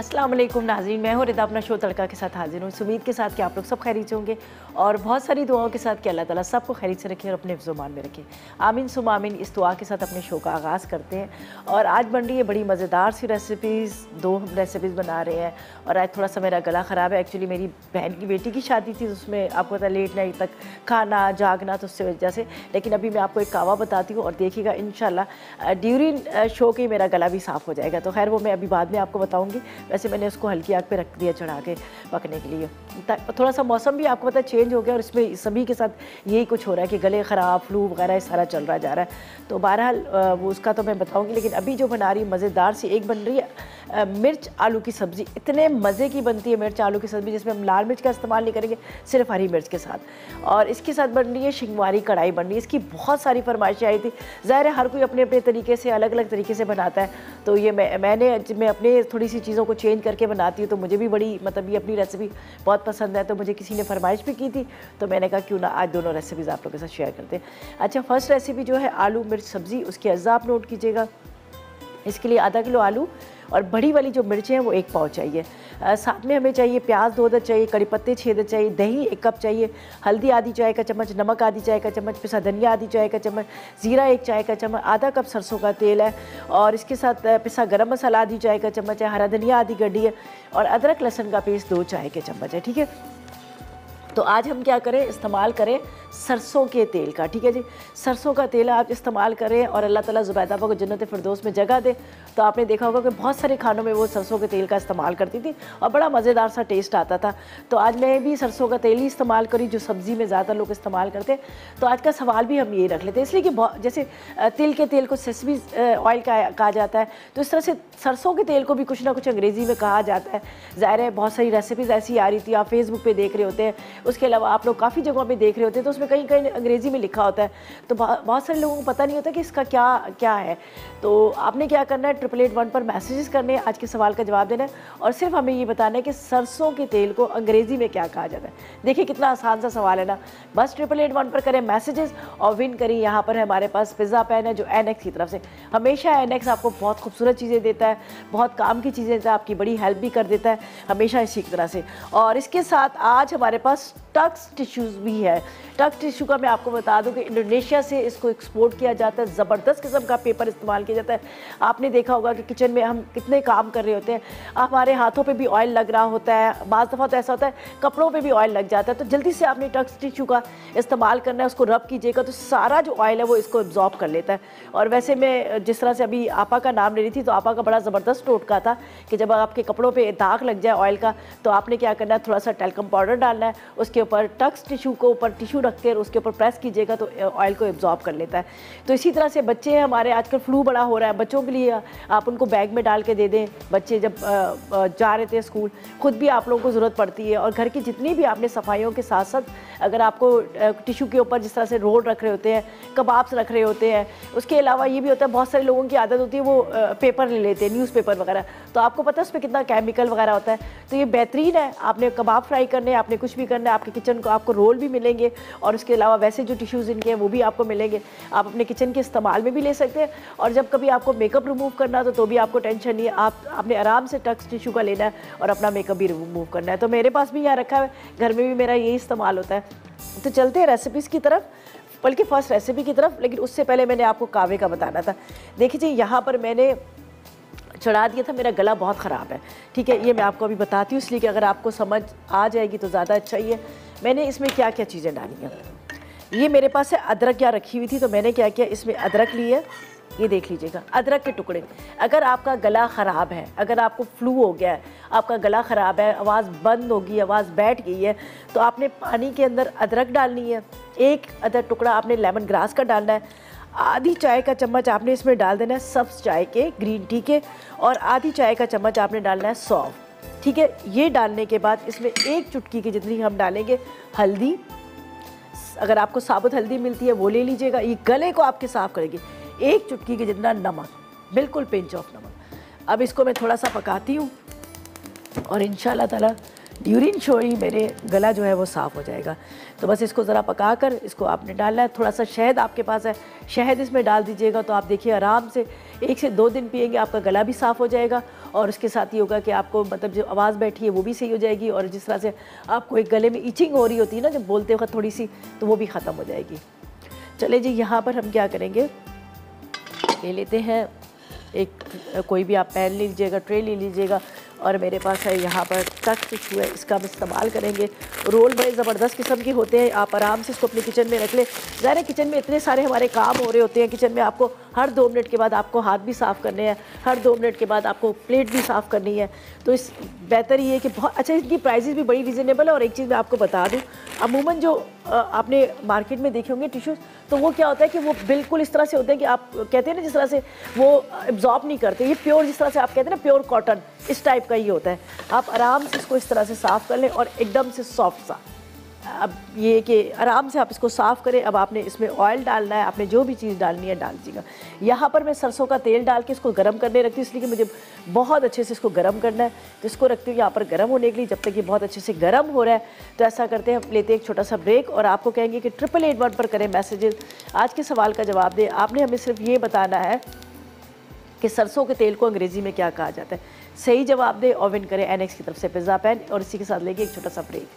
अस्सलाम वालेकुम नाज़रीन, मैं हूँ रिदा अपना शो तड़का के साथ हाजिर हूँ, इस उम्मीद के साथ कि आप लोग सब खैरियत होंगे और बहुत सारी दुआओं के साथ कि अल्लाह ताला सबको खैरियत से रखे और अपने हिफ्ज़-ओ-मान में रखे। आमीन सुम्मा आमीन। इस दुआ के साथ अपने शो का आगाज़ करते हैं और आज बन रही है बड़ी मज़ेदार सी रेसिपीज़। दो हम रेसिपीज़ बना रहे हैं और आज थोड़ा सा मेरा गला ख़राब है। एक्चुअली मेरी बहन की बेटी की शादी थी, उसमें आपको पता लेट नाइट तक खाना जागना, तो उससे वजह से। लेकिन अभी मैं आपको एक कावा बताती हूँ और देखिएगा इंशाल्लाह ड्यूरिंग शो के मेरा गला भी साफ़ हो जाएगा। तो खैर वो मैं अभी बाद में आपको बताऊँगी। वैसे मैंने उसको हल्की आग पे रख दिया चढ़ा के पकने के लिए। थोड़ा सा मौसम भी आपको पता है चेंज हो गया और इसमें सभी के साथ यही कुछ हो रहा है कि गले ख़राब, फ्लू वगैरह सारा चल रहा जा रहा है। तो बहरहाल वो उसका तो मैं बताऊंगी, लेकिन अभी जो बना रही मज़ेदार सी एक बन रही है मिर्च आलू की सब्ज़ी। इतने मज़े की बनती है मिर्च आलू की सब्ज़ी जिसमें हम लाल मिर्च का इस्तेमाल नहीं करेंगे, सिर्फ हरी मिर्च के साथ। और इसके साथ बन रही है शिंगवारी कढ़ाई बन रही है। इसकी बहुत सारी फरमाइशें आई थी। ज़ाहिर है हर कोई अपने अपने तरीके से अलग अलग तरीके से बनाता है, तो ये मैं अपने थोड़ी सी चीज़ों को चेंज करके बनाती हूँ। तो मुझे भी बड़ी मतलब ये अपनी रेसिपी बहुत पसंद है, तो मुझे किसी ने फरमाइश भी की थी, तो मैंने कहा क्यों ना आज दोनों रेसिपीज़ आप लोगों के साथ शेयर करते हैं। अच्छा, फर्स्ट रेसिपी जो है आलू मिर्च सब्ज़ी, उसकी अज़ा आप नोट कीजिएगा। इसके लिए आधा किलो आलू और बड़ी वाली जो मिर्चें हैं वो एक पाव चाहिए। साथ में हमें चाहिए प्याज 2 अदद चाहिए, कड़ी पत्ते 6 अदद चाहिए, दही 1 कप चाहिए, हल्दी आधी चाय का चम्मच, नमक आधी चाय का चम्मच, पिसा धनिया आधी चाय का चम्मच, ज़ीरा 1 चाय का चम्मच, आधा कप सरसों का तेल है और इसके साथ पिसा गरम मसाला आधी चाय का चम्मच है, हरा धनिया आधी गड्डी है और अदरक लहसुन का पेस्ट 2 चाय के चम्मच है। ठीक है, तो आज हम क्या करें, इस्तेमाल करें सरसों के तेल का। ठीक है जी, सरसों का तेल आप इस्तेमाल करें और अल्लाह ताला ज़ुबैदा को जन्नत फिरदौस में जगह दे। तो आपने देखा होगा कि बहुत सारे खानों में वो सरसों के तेल का इस्तेमाल करती थी और बड़ा मज़ेदार सा टेस्ट आता था। तो आज मैं भी सरसों का तेल ही इस्तेमाल करी जो सब्ज़ी में ज़्यादा लोग इस्तेमाल करते। तो आज का सवाल भी हम ये रख लेते हैं, इसलिए कि जैसे तिल के तेल को सेसमी ऑयल कहा जाता है, तो इस तरह से सरसों के तेल को भी कुछ ना कुछ अंग्रेज़ी में कहा जाता है। ज़ाहिर है बहुत सारी रेसिपीज़ ऐसी आ रही थी, आप फेसबुक पर देख रहे होते हैं, उसके अलावा आप लोग काफ़ी जगहों पे देख रहे होते हैं, तो उसमें कहीं कहीं अंग्रेज़ी में लिखा होता है, तो बहुत सारे लोगों को पता नहीं होता कि इसका क्या है। तो आपने क्या करना है, 888-1 पर मैसेजेस करने हैं, आज के सवाल का जवाब देना है और सिर्फ हमें ये बताना है कि सरसों के तेल को अंग्रेज़ी में क्या कहा जाता है। देखिए कितना आसान सा सवाल है ना, बस 888-1 पर करें मैसेजेस और विन करें। यहाँ पर हमारे पास पिज़्ज़ा पैन है जो एनएक्स की तरफ से, हमेशा एनएक्स आपको बहुत खूबसूरत चीज़ें देता है, बहुत काम की चीज़ें देता है, आपकी बड़ी हेल्प भी कर देता है हमेशा इसी तरह से। और इसके साथ आज हमारे पास टक्स टिश्यूज़ भी है। टक्स टिश्यू का मैं आपको बता दूं कि इंडोनेशिया से इसको एक्सपोर्ट किया जाता है। ज़बरदस्त किस्म का पेपर इस्तेमाल किया जाता है। आपने देखा होगा कि किचन में हम कितने काम कर रहे होते हैं, हमारे हाथों पे भी ऑयल लग रहा होता है, बाज़ दफ़ा तो ऐसा होता है कपड़ों पे भी ऑयल लग जाता है। तो जल्दी से आपने टक्स टिश्यू का इस्तेमाल करना है, उसको रब कीजिएगा तो सारा जो ऑयल है वो इसको एब्जॉर्ब कर लेता है। और वैसे मैं जिस तरह से अभी आपा का नाम ले रही थी, तो आपा का बड़ा ज़बरदस्त टोटका था कि जब आपके कपड़ों पर दाग लग जाए ऑयल का, तो आपने क्या करना है, थोड़ा सा टैल्कम पाउडर डालना है, उसके ऊपर टक्स टिश्यू को ऊपर टिश्यू रखते हैं, उसके ऊपर प्रेस कीजिएगा तो ऑयल को एब्जॉर्ब कर लेता है। तो इसी तरह से बच्चे हैं हमारे, आजकल फ्लू बड़ा हो रहा है, बच्चों के लिए आप उनको बैग में डाल के दे दें। बच्चे जब जा रहे थे स्कूल, खुद भी आप लोगों को ज़रूरत पड़ती है। और घर की जितनी भी आपने सफाइयों के साथ साथ अगर आपको टिश्यू के ऊपर जिस तरह से रोल रख रहे होते हैं, कबाब्स रख रहे होते हैं, उसके अलावा ये भी होता है बहुत सारे लोगों की आदत होती है वो पेपर ले लेते हैं, न्यूज़पेपर वगैरह, तो आपको पता है उस पर कितना केमिकल वगैरह होता है। तो ये बेहतरीन है, आपने कबाब फ्राई करने, आपने कुछ भी करना है, आपके किचन को आपको रोल भी मिलेंगे और उसके अलावा वैसे जो टिश्यूज़ इनके हैं वो भी आपको मिलेंगे, आप अपने किचन के इस्तेमाल में भी ले सकते हैं। और जब कभी आपको मेकअप रिमूव करना हो तो भी आपको टेंशन नहीं है, आप अपने आराम से टक्स टिश्यू का लेना है और अपना मेकअप भी रिमूव करना है। तो मेरे पास भी यहाँ रखा है, घर में भी मेरा यही इस्तेमाल होता है। तो चलते हैं रेसिपीज़ की तरफ, बल्कि फर्स्ट रेसिपी की तरफ, लेकिन उससे पहले मैंने आपको कावे का बताना था। देखिए जी, यहाँ पर मैंने चढ़ा दिया था, मेरा गला बहुत ख़राब है। ठीक है, ये मैं आपको अभी बताती हूँ इसलिए कि अगर आपको समझ आ जाएगी तो ज़्यादा अच्छा ही है। मैंने इसमें क्या क्या चीज़ें डाली हैं, ये मेरे पास है अदरक यहाँ रखी हुई थी, तो मैंने क्या किया, इसमें अदरक ली है, ये देख लीजिएगा अदरक के टुकड़े। अगर आपका गला ख़राब है, अगर आपको फ्लू हो गया है, आपका गला ख़राब है, आवाज़ बंद होगी, आवाज़ बैठ गई है, तो आपने पानी के अंदर अदरक डालनी है। 1 अदरक टुकड़ा आपने लेमन ग्रास का डालना है, आधी चाय का चम्मच आपने इसमें डाल देना है सब्ज़ चाय के, ग्रीन टी के, और आधी चाय का चम्मच आपने डालना है सौंफ। ठीक है, ये डालने के बाद इसमें 1 चुटकी की जितनी हम डालेंगे हल्दी, अगर आपको साबुत हल्दी मिलती है वो ले लीजिएगा, ये गले को आपके साफ़ करेगी। 1 चुटकी के जितना नमक, बिल्कुल पिंच ऑफ नमक। अब इसको मैं थोड़ा सा पकाती हूँ और इंशाल्लाह ताला ड्यूरिंग शो ही मेरे गला जो है वो साफ़ हो जाएगा। तो बस इसको ज़रा पका कर इसको आपने डालना है। थोड़ा सा शहद आपके पास है, शहद इसमें डाल दीजिएगा, तो आप देखिए आराम से 1 से 2 दिन पिएंगे, आपका गला भी साफ़ हो जाएगा और उसके साथ ये होगा कि आपको मतलब जो आवाज़ बैठी है वो भी सही हो जाएगी, और जिस तरह से आपको एक गले में इचिंग हो रही होती है ना जब बोलते वक्त थोड़ी सी, तो वो भी ख़त्म हो जाएगी। चले जी, यहाँ पर हम क्या करेंगे, ले लेते हैं एक कोई भी आप पैन ले लीजिएगा, ट्रे ले लीजिएगा, और मेरे पास है यहाँ पर टक टिश्यू है, इसका हम इस्तेमाल करेंगे। रोल बड़े ज़बरदस्त किस्म के होते हैं, आप आराम से इसको अपने किचन में रख लें। ज़ाहिर है किचन में इतने सारे हमारे काम हो रहे होते हैं, किचन में आपको हर 2 मिनट के बाद आपको हाथ भी साफ़ करने हैं, हर 2 मिनट के बाद आपको प्लेट भी साफ़ करनी है, तो इस बेहतर ये है कि बहुत अच्छा। इसकी प्राइसेस भी बड़ी रीज़नेबल है। और एक चीज़ मैं आपको बता दूँ, अमूमन जो आपने मार्केट में देखे होंगे टिश्यूज़, तो वो क्या होता है कि वो बिल्कुल इस तरह से होते हैं कि आप कहते हैं ना जिस तरह से वो एब्जॉर्ब नहीं करते, ये प्योर जिस तरह से आप कहते हैं ना प्योर कॉटन, इस टाइप का ही होता है। आप आराम से इसको इस तरह से साफ़ कर लें और एकदम से सॉफ्ट सा। अब ये कि आराम से आप इसको साफ़ करें। अब आपने इसमें ऑयल डालना है, आपने जो भी चीज़ डालनी है डाल दीजिएगा। यहाँ पर मैं सरसों का तेल डाल के इसको गर्म करने रखती हूँ, इसलिए कि मुझे बहुत अच्छे से इसको गर्म करना है, तो इसको रखती हूँ यहाँ पर गर्म होने के लिए। जब तक ये बहुत अच्छे से गर्म हो रहा है, तो ऐसा करते हैं हम लेते हैं एक छोटा सा ब्रेक, और आपको कहेंगे कि 888-1 पर करें मैसेजेस, आज के सवाल का जवाब दें। आपने हमें सिर्फ ये बताना है कि सरसों के तेल को अंग्रेज़ी में क्या कहा जाता है। सही जवाब दें और विन करें एनएक्स की तरफ से पिज़्ज़ा पैन, और इसी के साथ लेंगे एक छोटा सा ब्रेक।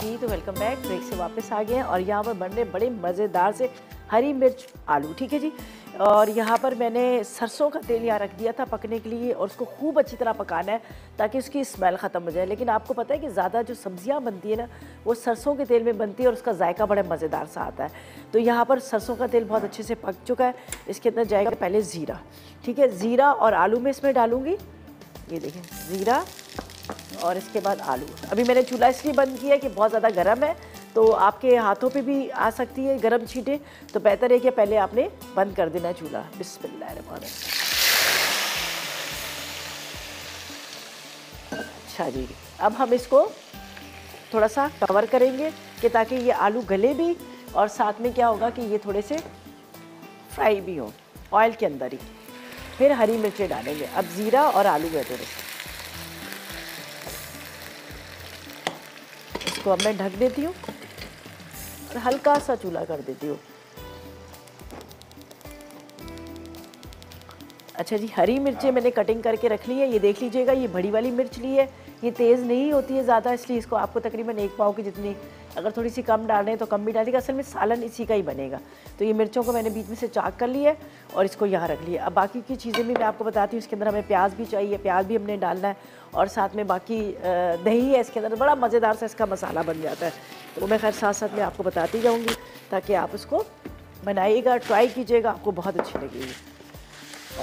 जी तो वेलकम बैक, ब्रेक से वापस आ गए हैं, और यहाँ पर बन रहे बड़े मज़ेदार से हरी मिर्च आलू, ठीक है जी। और यहाँ पर मैंने सरसों का तेल यहाँ रख दिया था पकने के लिए, और उसको खूब अच्छी तरह पकाना है ताकि उसकी स्मेल ख़त्म हो जाए। लेकिन आपको पता है कि ज़्यादा जो सब्ज़ियाँ बनती है ना वो सरसों के तेल में बनती है, और उसका जायका बड़ा मज़ेदार सा आता है। तो यहाँ पर सरसों का तेल बहुत अच्छे से पक चुका है, इसके अंदर जाएगा पहले ज़ीरा, ठीक है। ज़ीरा और आलू मैं इसमें डालूँगी, ये देखें ज़ीरा, और इसके बाद आलू। अभी मैंने चूल्हा इसलिए बंद किया है कि बहुत ज़्यादा गर्म है, तो आपके हाथों पे भी आ सकती है गरम छींटे, तो बेहतर है कि पहले आपने बंद कर देना चूल्हा। बिस्मिल्लाह। अच्छा जी, अब हम इसको थोड़ा सा कवर करेंगे कि ताकि ये आलू गले भी, और साथ में क्या होगा कि ये थोड़े से फ्राई भी हो ऑयल के अंदर ही। फिर हरी मिर्चें डालेंगे, अब ज़ीरा और आलू में थोड़े से, इसको अब मैं ढक देती हूँ और हल्का सा चूल्हा कर देती हूँ। अच्छा जी, हरी मिर्चें मैंने कटिंग करके रख ली है, ये देख लीजिएगा। ये बड़ी वाली मिर्च ली है, ये तेज़ नहीं होती है ज़्यादा, इसलिए इसको आपको तकरीबन 1 पाव की जितनी, अगर थोड़ी सी कम डाल रहे हैं तो कम भी डालिएगा, असल में सालन इसी का ही बनेगा। तो ये मिर्चों को मैंने बीच में से चाक कर लिया है और इसको यहाँ रख लिया। अब बाकी की चीज़ें भी मैं आपको बताती हूँ। इसके अंदर हमें प्याज भी चाहिए, प्याज भी हमने डालना है, और साथ में बाकी दही है इसके अंदर, बड़ा मज़ेदार सा इसका मसाला बन जाता है। तो मैं खैर साथ साथ में आपको बताती जाऊँगी ताकि आप उसको बनाइएगा, ट्राई कीजिएगा, आपको बहुत अच्छी लगेगी।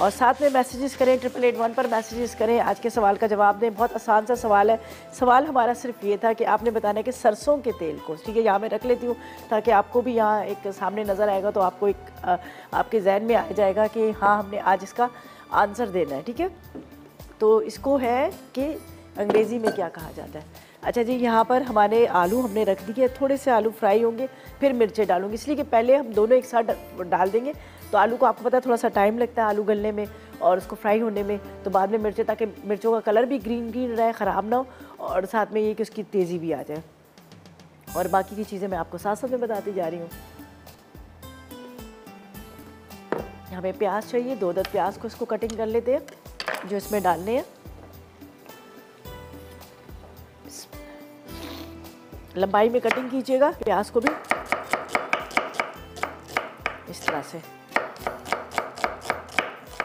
और साथ में मैसेजेस करें, 888-1 पर मैसेजेस करें, आज के सवाल का जवाब दें। बहुत आसान सा सवाल है, सवाल हमारा सिर्फ ये था कि आपने बताना है कि सरसों के तेल को, ठीक है। यहाँ मैं रख लेती हूँ ताकि आपको भी यहाँ एक सामने नज़र आएगा, तो आपको एक आपके जहन में आ जाएगा कि हाँ हमने आज इसका आंसर देना है, ठीक है। तो इसको है कि अंग्रेज़ी में क्या कहा जाता है। अच्छा जी, यहाँ पर हमारे आलू हमने रख दिए, थोड़े से आलू फ्राई होंगे, फिर मिर्चें डालूंगी, इसलिए कि पहले हम दोनों एक साथ डाल देंगे तो आलू को आपको पता है थोड़ा सा टाइम लगता है आलू गलने में और उसको फ्राई होने में, तो बाद में मिर्चें, ताकि मिर्चों का कलर भी ग्रीन ग्रीन रहे, ख़राब ना हो, और साथ में ये कि उसकी तेज़ी भी आ जाए। और बाकी की चीज़ें मैं आपको साथ साथ में बताती जा रही हूँ। हमें प्याज चाहिए, 2 अदद प्याज को इसको कटिंग कर लेते हैं जो इसमें डालने हैं। लंबाई में कटिंग कीजिएगा प्याज को भी, इस तरह से।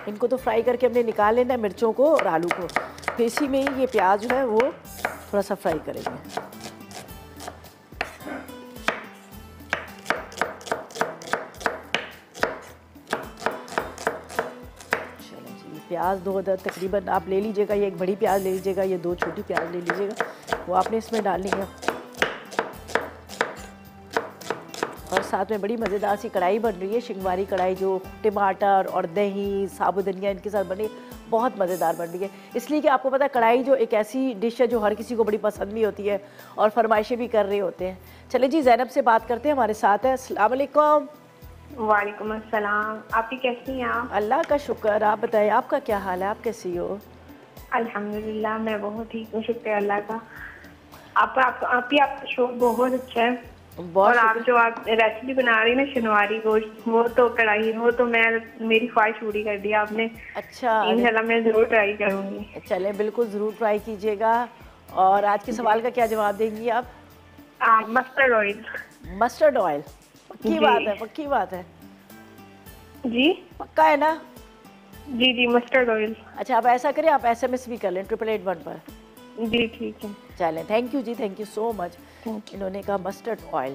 इनको तो फ्राई करके हमने निकाल लेना है मिर्चों को और आलू को, फिर इसी में ही ये प्याज जो है वो थोड़ा सा फ्राई करेंगे। चलो जी, प्याज 2 अदद तकरीबन आप ले लीजिएगा, ये एक बड़ी प्याज ले लीजिएगा, ये 2 छोटी प्याज ले लीजिएगा, वो आपने इसमें डालनी है। और साथ में बड़ी मज़ेदार सी कढ़ाई बन रही है, शिंगवारी कढ़ाई, जो टमाटर और दही, साबुत धनिया इनके साथ बनी, बहुत मज़ेदार बन रही है। इसलिए कि आपको पता है कढ़ाई जो एक ऐसी डिश है जो हर किसी को बड़ी पसंद भी होती है और फरमाइशें भी कर रहे होते हैं। चले जी, ज़ैनब से बात करते हैं, हमारे साथ है। अस्सलाम वालेकुम। वालेकुम अस्सलाम, आप कैसी हैं आप? अल्लाह का शुक्र, आप बताएं आपका क्या हाल है, आप कैसी हो? अल्हम्दुलिल्लाह मैं बहुत ठीक हूँ, शुक्रिया अल्लाह का। आपका शो बहुत अच्छा है और आप जो आप रेसिपी बना रही ना शनवारी गोश्त, वो तो कढ़ाई, वो तो मैं मेरी ख्वाहिश पूरी कर दी आपने। अच्छा, इंशाल्लाह मैं जरूर ट्राई करूँगी। चले बिल्कुल जरूर ट्राई कीजिएगा। और आज के सवाल का क्या जवाब देंगी आप? Mustard oil. मस्टर्ड ऑयल, पक्की बात है? पक्की बात है जी, पक्का है ना? जी जी, मस्टर्ड ऑयल। अच्छा, आप ऐसा करें, आप SMS भी कर लें 8881 पर। जी ठीक है, चलें। थैंक यू जी, थैंक यू सो मच। इन्होंने कहा मस्टर्ड ऑयल,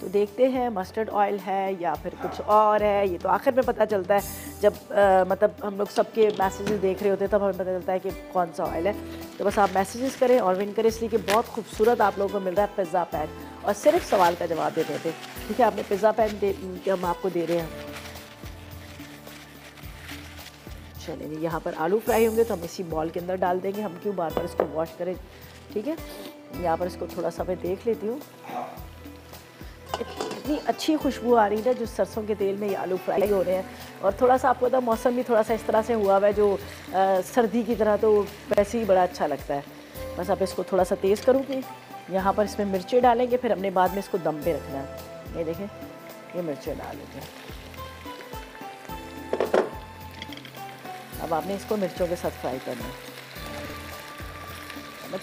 तो देखते हैं मस्टर्ड ऑयल है या फिर कुछ और है, ये तो आखिर में पता चलता है जब मतलब हम लोग सबके मैसेजेस देख रहे होते हैं तब हमें पता चलता है कि कौन सा ऑयल है। तो बस आप मैसेजेस करें और विन करें, इसलिए कि बहुत खूबसूरत आप लोगों को मिल रहा है पिज़्ज़ा पैन, और सिर्फ सवाल का जवाब दे देते। ठीक है, आपने पिज़्ज़ा पैन दे हम आपको दे रहे हैं। चलेंगे, यहाँ पर आलू फ्राई होंगे तो हम इसी बॉल के अंदर डाल देंगे, हम क्यों बार बार इसको वॉश करें। ठीक है, यहाँ पर इसको थोड़ा सा मैं देख लेती हूँ। इतनी अच्छी खुशबू आ रही है जो सरसों के तेल में ये आलू फ्राई हो रहे हैं, और थोड़ा सा आपको पता मौसम भी थोड़ा सा इस तरह से हुआ हुआ है जो सर्दी की तरह, तो वैसे ही बड़ा अच्छा लगता है। बस आप इसको थोड़ा सा तेज़ करूँगी, यहाँ पर इसमें मिर्चें डालेंगे, फिर हमने बाद में इसको दम पे रखना है। ये देखें, ये मिर्चें डाल देते हैं। अब आपने इसको मिर्चों के साथ फ्राई करना है,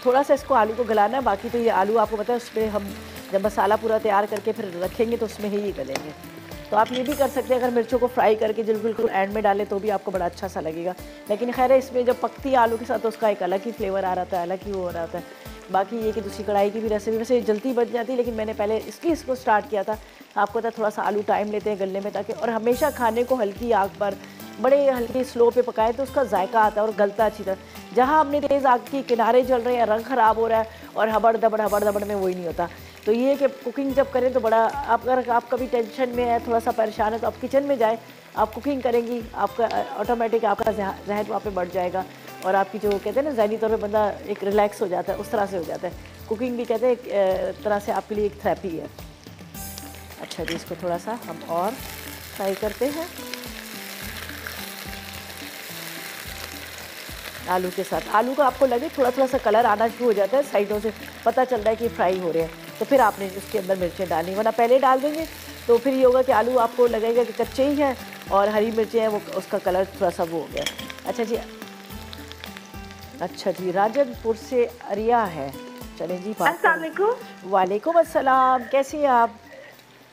थोड़ा सा इसको आलू को गलाना है। बाकी तो ये आलू आपको पता है उसमें हम जब मसाला पूरा तैयार करके फिर रखेंगे तो उसमें ही गलेंगे। तो आप ये भी कर सकते हैं, अगर मिर्चों को फ्राई करके जब बिल्कुल एंड में डालें तो भी आपको बड़ा अच्छा सा लगेगा। लेकिन खैर इसमें जब पकती है आलू के साथ तो उसका एक अलग ही फ्लेवर आ रहा था, अलग ही वो हो रहा था। बाकी ये कि दूसरी कढ़ाई की भी रेसिपी वैसे जल्दी बन जाती है, लेकिन मैंने पहले इसलिए इसको स्टार्ट किया था। आपको पता थोड़ा सा आलू टाइम लेते हैं गलने में, ताकि और हमेशा खाने को हल्की आग पर बड़े हल्के स्लो पे पकाए तो उसका जायका आता है और गलता अच्छी तरह। जहाँ हमने तेज़ आग के किनारे जल रहे हैं, रंग ख़राब हो रहा है और हबड़ दबड़ में वही नहीं होता। तो ये कि कुकिंग जब करें तो बड़ा आप, अगर आप कभी टेंशन में है, थोड़ा सा परेशान है, तो आप किचन में जाएँ, आप कुकिंग करेंगी, आपका ऑटोमेटिक आपका जहन वहाँ पर बढ़ जाएगा, और आपकी जो कहते हैं ना ज़हनी तौर पर बंदा एक रिलैक्स हो जाता है, उस तरह से हो जाता है। कुकिंग भी कहते हैं एक तरह से आपके लिए एक थेरेपी है। अच्छा जी, इसको थोड़ा सा हम और फ्राई करते हैं आलू के साथ। आलू का आपको लगे थोड़ा थोड़ा सा कलर आना शुरू हो जाता है, साइडों से पता चल रहा है कि फ्राई हो रहे हैं, तो फिर आपने इसके अंदर मिर्चें डालनी, वरना पहले डाल देंगे तो फिर ये होगा कि आलू आपको लगेगा कि कच्चे ही हैं और हरी मिर्चें हैं, वो उसका कलर थोड़ा सा वो हो गया। अच्छा जी, अच्छा जी, राजनपुर से अरिया है। चलें जी, वालेकुम अस्सलाम, कैसी हैं आप?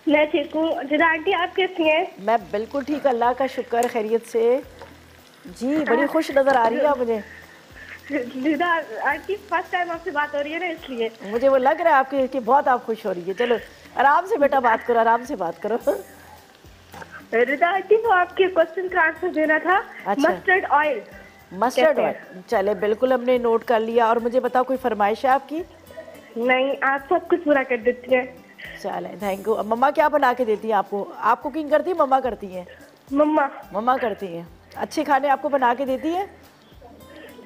मैं ठीक हूँ, आप कैसी हैं? मैं बिल्कुल ठीक, अल्लाह का शुक्र, खैरियत से जी। बड़ी खुश नजर आ रही है आप मुझे। आपकी फर्स्ट टाइम आपसे बात हो रही है ना, इसलिए मुझे वो लग रहा है आपके कि बहुत आप खुश हो रही है। चलो आराम से बेटा बात करो, आराम से बात करो। रिदा जी, वो आपके क्वेश्चन का आंसर देना था। अच्छा, मस्टर्ड ऑयल। मस्टर्ड ऑयल, चले बिल्कुल हमने नोट कर लिया। और मुझे बताओ, कोई फरमाइश है आपकी? नहीं, आप सब कुछ पूरा कर देती है। चले थैंक यू। मम्मा क्या बना के देती है आपको? आप कुकिंग करती है? मम्मा करती है। मम्मा करती है। अच्छे खाने आपको बना के देती है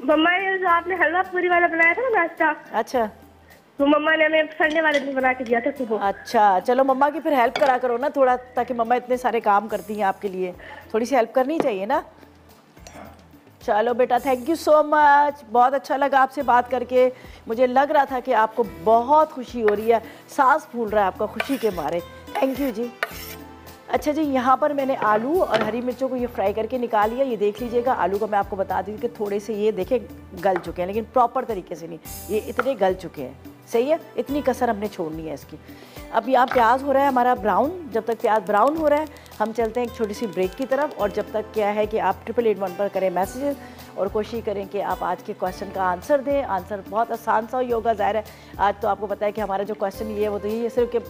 मम्मा? ये जो आपने हलवा पूरी वाला बनाया था ना नाश्ता, अच्छा, वो मम्मा ने हमें संडे वाले दिन बना के दिया था सुबह। अच्छा, चलो मम्मा की फिर हेल्प करा करो ना थोड़ा, ताकि मम्मा इतने सारे काम करती हैं आपके लिए, थोड़ी सी हेल्प करनी चाहिए ना। चलो बेटा, थैंक यू सो मच, बहुत अच्छा लगा आपसे बात करके। मुझे लग रहा था कि आपको बहुत खुशी हो रही है, सांस फूल रहा है आपका खुशी के मारे। थैंक यू जी। अच्छा जी, यहाँ पर मैंने आलू और हरी मिर्चों को ये फ्राई करके निकाल लिया। ये देख लीजिएगा, आलू को मैं आपको बता दी कि थोड़े से ये देखें गल चुके हैं, लेकिन प्रॉपर तरीके से नहीं, ये इतने गल चुके हैं। सही है, इतनी कसर हमने छोड़नी है इसकी। अब यहाँ प्याज हो रहा है हमारा ब्राउन, जब तक प्याज ब्राउन हो रहा है हम चलते हैं एक छोटी सी ब्रेक की तरफ। और जब तक क्या है कि आप 8881 पर करें मैसेजेस और कोशिश करें कि आप आज के क्वेश्चन का आंसर दें। आंसर बहुत आसान सा ही होगा, ज़ाहिर है आज तो आपको पता है कि हमारा जो क्वेश्चन ये है वो तो यही है सिर्फ कि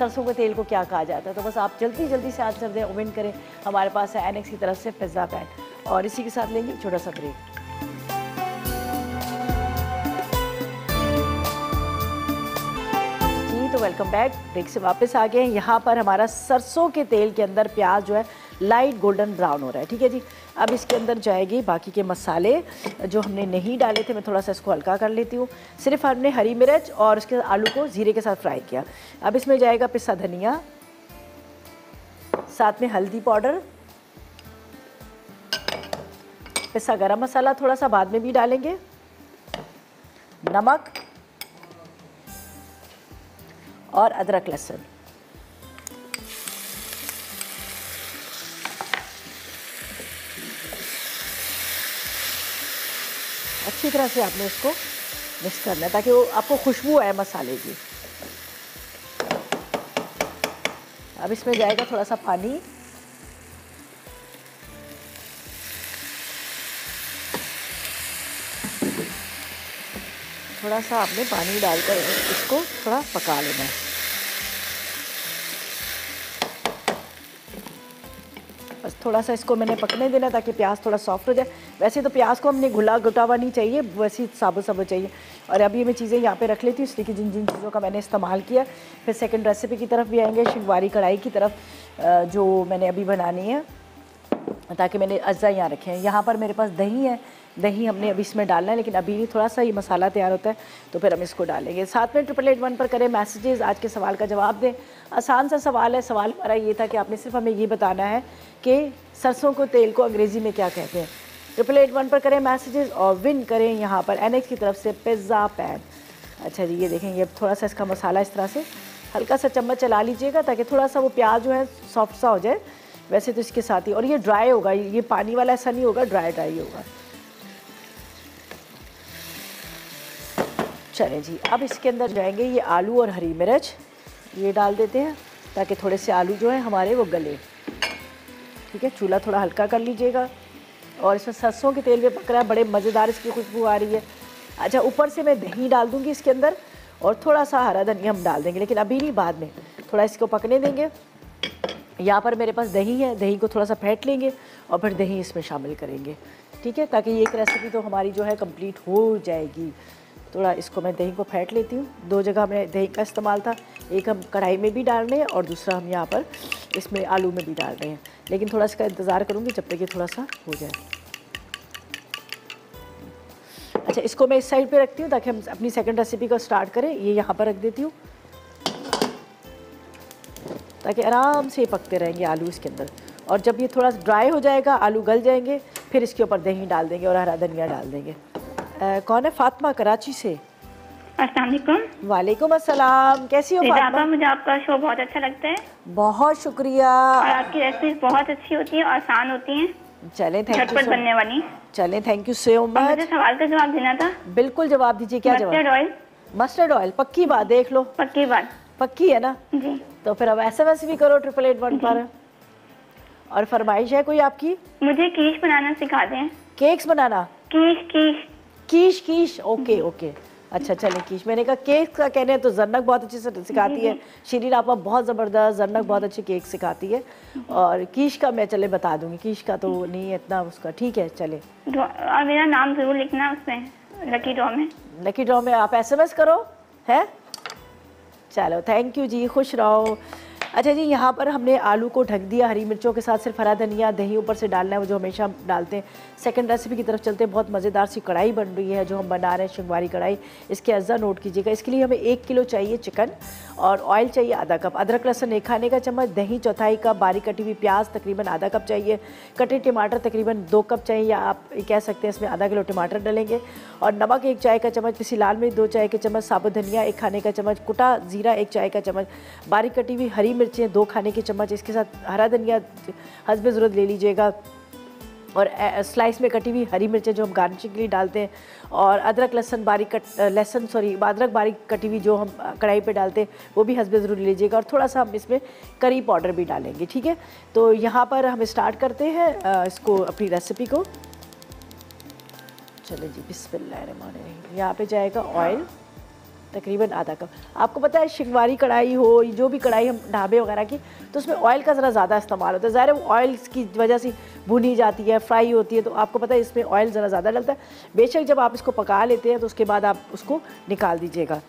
सरसों के तेल को क्या कहा जाता है। तो बस आप जल्दी जल्दी से आंसर दें, विन करें। हमारे पास है एनएक्स की तरफ से पिज़्ज़ा पैन, और इसी के साथ लेंगे छोटा सा ब्रेक। तो वेलकम बैक, ब्रेक से वापस आ गए। यहाँ पर हमारा सरसों के तेल के अंदर प्याज जो है लाइट गोल्डन ब्राउन हो रहा है। ठीक है जी, अब इसके अंदर जाएगी बाकी के मसाले जो हमने नहीं डाले थे। मैं थोड़ा सा इसको हल्का कर लेती हूँ, सिर्फ हमने हरी मिर्च और उसके आलू को जीरे के साथ फ्राई किया। अब इसमें जाएगा पिसा धनिया, साथ में हल्दी पाउडर, पिसा गरम मसाला थोड़ा सा बाद में भी डालेंगे, नमक और अदरक लहसुन। अच्छी तरह से आपने इसको मिक्स करना है ताकि वो आपको खुशबू आए मसाले की। अब इसमें जाएगा थोड़ा सा पानी, थोड़ा सा आपने पानी डालकर इसको थोड़ा पका लेना है। बस थोड़ा सा इसको मैंने पकने देना ताकि प्याज थोड़ा सॉफ्ट हो जाए। वैसे तो प्याज को हमने घुला घुटावा नहीं चाहिए, वैसे साबुत साबुत चाहिए। और अभी मैं चीज़ें यहाँ पे रख लेती हूँ, इसलिए कि जिन जिन चीज़ों का मैंने इस्तेमाल किया। फिर सेकंड रेसिपी की तरफ भी आएंगे, शिनवारी कढ़ाई की तरफ जो मैंने अभी बनानी है, ताकि मैंने अज्जा यहाँ रखे हैं। यहाँ पर मेरे पास दही है, दही हमने अभी इसमें डालना है, लेकिन अभी थोड़ा सा ये मसाला तैयार होता है तो फिर हम इसको डालेंगे। साथ में 888-1 पर करें मैसेजेस, आज के सवाल का जवाब दें। आसान सा सवाल है, सवाल हमारा ये था कि आपने सिर्फ हमें ये बताना है कि सरसों को तेल को अंग्रेज़ी में क्या कहते हैं। 888-1 पर करें मैसेजेस और विन करें यहाँ पर एनएक्स की तरफ से पिज़्ज़ा पैन। अच्छा जी, ये देखें, ये थोड़ा सा इसका मसाला इस तरह से हल्का सा चम्मच चला लीजिएगा ताकि थोड़ा सा वो प्याज जो है सॉफ्ट सा हो जाए। वैसे तो इसके साथ ही, और ये ड्राई होगा, ये पानी वाला ऐसा नहीं होगा, ड्राई होगा। चलें जी, अब इसके अंदर जाएंगे ये आलू और हरी मिर्च, ये डाल देते हैं ताकि थोड़े से आलू जो है हमारे वो गले। ठीक है, चूल्हा थोड़ा हल्का कर लीजिएगा। और इसमें सरसों के तेल में पक रहा है, बड़े मज़ेदार इसकी खुशबू आ रही है। अच्छा, ऊपर से मैं दही डाल दूँगी इसके अंदर और थोड़ा सा हरा धनिया हम डाल देंगे, लेकिन अभी नहीं, बाद में थोड़ा इसको पकने देंगे। यहाँ पर मेरे पास दही है, दही को थोड़ा सा फेंट लेंगे और फिर दही इसमें शामिल करेंगे। ठीक है, ताकि ये एक रेसिपी तो हमारी जो है कंप्लीट हो जाएगी। थोड़ा इसको मैं दही को फेंट लेती हूँ। दो जगह हमने दही का इस्तेमाल था, एक हम कढ़ाई में भी डाल रहे हैं और दूसरा हम यहाँ पर इसमें आलू में भी डाल रहे हैं। लेकिन थोड़ा इसका इंतज़ार करूँगी जब तक ये थोड़ा सा हो जाए। अच्छा, इसको मैं इस साइड पे रखती हूँ ताकि हम अपनी सेकंड रेसिपी को स्टार्ट करें। ये यहाँ पर रख देती हूँ ताकि आराम से पकते रहेंगे आलू इसके अंदर। और जब ये थोड़ा ड्राई हो जाएगा, आलू गल जाएंगे, फिर इसके ऊपर दही डाल देंगे और हरा धनिया डाल देंगे। कौन है? फातिमा कराची से। अस्सलाम वालेकुम। वालेकुम अस्सलाम, कैसी हो फातिमा? मुझे आपका शो बहुत अच्छा लगता है। बहुत शुक्रिया। और आपकी रेसिपी बहुत अच्छी होती है, आसान होती है। चलें, थैंक यू। झटपट बनने वाली। चलें, थैंक यू सो मच। मुझे सवाल का जवाब देना था। बिल्कुल जवाब दीजिए। क्या जवाब? Mustard oil. मस्टर्ड ऑयल पक्की बात, देख लो पक्की बात, पक्की है ना जी। तो फिर अब SMS भी करो 888-1 पर। और फरमाइश है कोई आपकी? मुझे कीश बनाना सिखा दें। केक्स बनाना? Quiche quiche quiche quiche. Okay okay, अच्छा चलें कीश। मैंने कहा केक का कहने तो जरनक बहुत अच्छे से सिखाती है, शीरीन आपा बहुत ज़बरदस्त, जरनक बहुत अच्छे केक सिखाती है। और कीश का मैं चले बता दूंगी, कीश का तो नहीं है इतना उसका। ठीक है, चले। और मेरा नाम जरूर लिखना उसमें लकी ड्रॉ में। लकी ड्रॉ में आप SMS करो है। चलो, थैंक यू जी, खुश रहो। अच्छा जी, यहाँ पर हमने आलू को ढक दिया हरी मिर्चों के साथ, सिर्फ हरा धनिया, दही ऊपर से डालना है वो जो हमेशा हम डालते हैं। सेकंड रेसिपी की तरफ चलते हैं। बहुत मज़ेदार सी कढ़ाई बन रही है जो हम बना रहे हैं, शिनवारी कढ़ाई। इसके अज़ा नोट कीजिएगा। इसके लिए हमें 1 किलो चाहिए चिकन और ऑयल चाहिए ½ कप, अदरक लहसुन 1 खाने का चम्मच, दही 1/4 कप, बारीक कटी हुई प्याज तकरीबन ½ कप चाहिए, कटे टमाटर तकरीबन 2 कप चाहिए, या आप कह सकते हैं इसमें ½ किलो टमाटर डालेंगे। और नमक 1 चाय का चम्मच, पिसी लाल मिर्च 2 चाय के चम्मच, साबुत धनिया 1 खाने का चम्मच, कुटा ज़ीरा 1 चाय का चम्मच, बारीक कटी हुई हरी मिर्चें 2 खाने के चम्मच, इसके साथ हरा धनिया हस्बे ज़रूरत ले लीजिएगा, और स्लाइस में कटी हुई हरी मिर्चें जो हम गार्निशिंग के लिए डालते हैं, और अदरक लहसुन अदरक बारीक कटी हुई जो हम कढ़ाई पे डालते हैं वो भी हस्बे ज़रूर लीजिएगा। और थोड़ा सा हम इसमें करी पाउडर भी डालेंगे। ठीक है, तो यहाँ पर हम स्टार्ट करते हैं इसको, अपनी रेसिपी को। चलो जी, बिस्मिल्लाह। यहाँ पे जाएगा ऑयल तकरीबन ½ कप। आपको पता है शिनवारी कढ़ाई हो, जो भी कढ़ाई हम ढाबे वगैरह की, तो उसमें ऑयल का ज़रा ज़्यादा इस्तेमाल होता है। ज़ाहिर है ऑयल की वजह से भुनी जाती है, फ्राई होती है, तो आपको पता है इसमें ऑयल ज़रा ज़्यादा डलता है। बेशक जब आप इसको पका लेते हैं तो उसके बाद आप उसको निकाल दीजिएगा।